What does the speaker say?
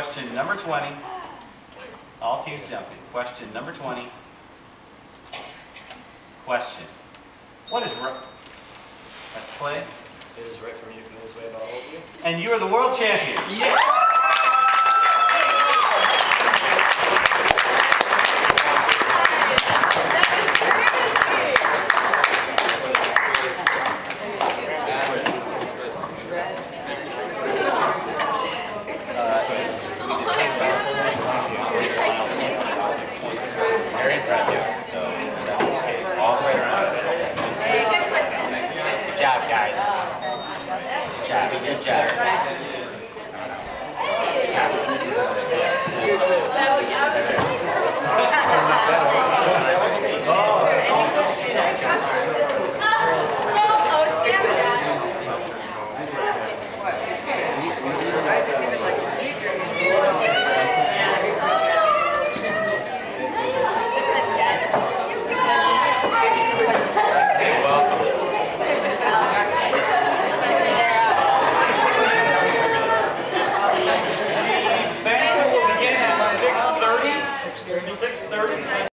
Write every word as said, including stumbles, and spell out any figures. Question number twenty. All teams jumping. Question number twenty. Question. What is right? Let's play. It is right from you from his way about all of you. And you are the world champion. Yeah. six thirty